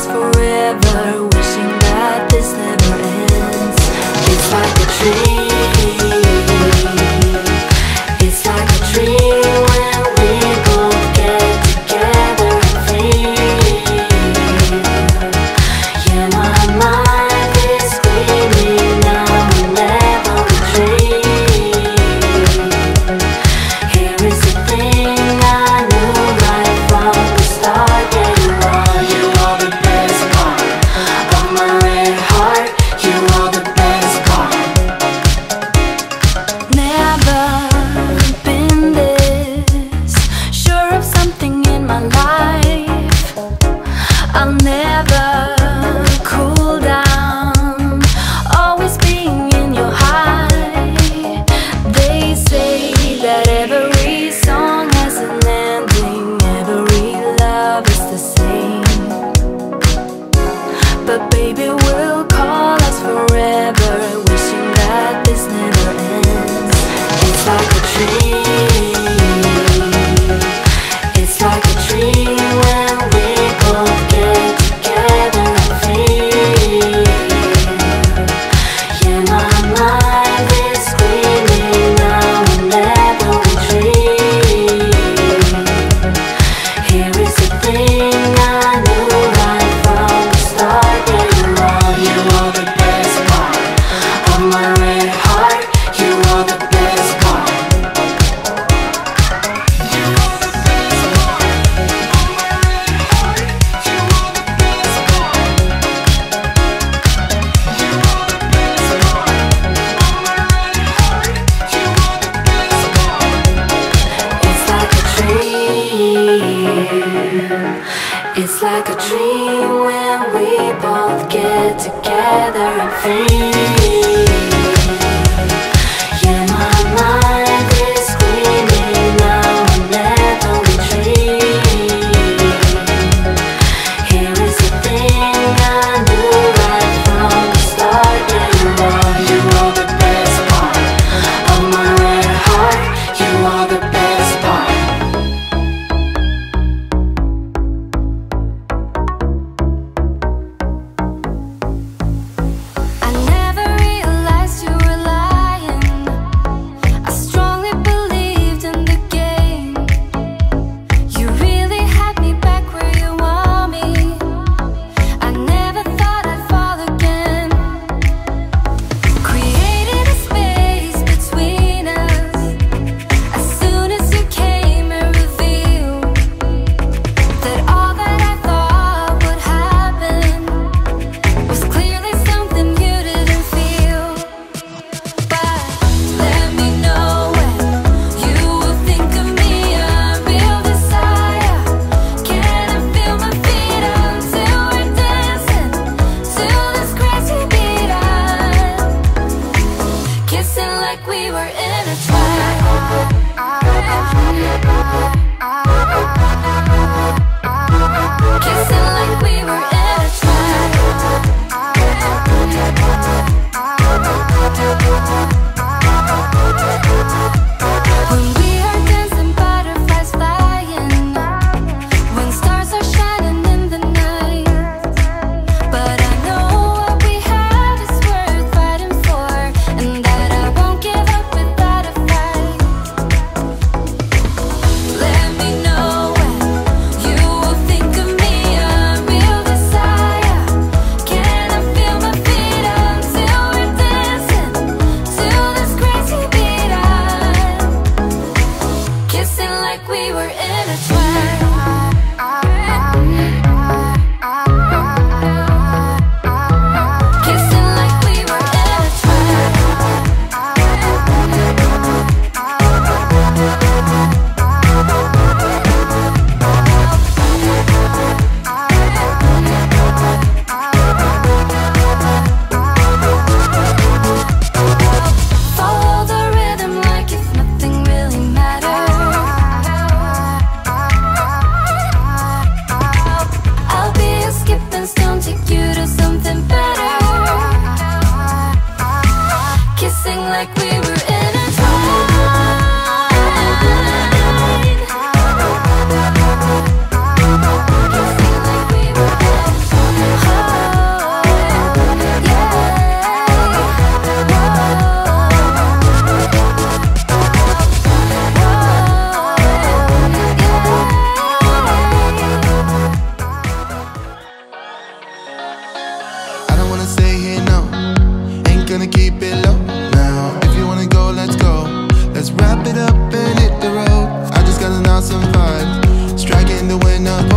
last forever, wishing that this never ends. It's like a dream, it's like a dream. When we both get together and feel, yeah, my mind is screaming, I will never dream. Here is the thing I know right from the start, yeah, you are the best part of my red heart. You are the best part. Never been this sure of something in my life. I'll never cool down, always being in your high. They say that every song has an ending, every love is the same. But baby, we'll call us forever, wishing that this never ends. It's like a dream, it's like a dream. When we both get together and feel, yeah, my mind is screaming, I will never dream. Here is the thing I know right from the start, yeah, you are the best part of my red heart. You are the best part. You are the best part of my red heart. You are the best part. You are the best part of my red heart. You are the best part. It's like a dream, it's like a dream. When we both get together and feel, yeah, my mind is screaming, I will never dream. Here is the thing I knew right from the start, yeah, you are the best part of my red heart. You are the best part. I never realized you were lying. I strongly believed in the game. You really had me back where you want me. I never thought I'd fall again. Created a space between us. As soon as you came and revealed that all that I thought would happen was clearly something you didn't feel. But let me know when you will think of me, a real desire. Can I feel my feet until we're dancing, till this crazy beat up, kissing like we were in a twilight, kissing like we were in a twilight. When we are dancing, butterflies flying, when stars are shining in the night. But I know what we have is worth fighting for, and that I won't give up without a fight. Let me know when you will think of me, a real desire. say here no. Ain't gonna keep it low now. If you wanna go. Let's wrap it up and hit the road. I just got an awesome vibe, striking the wind up.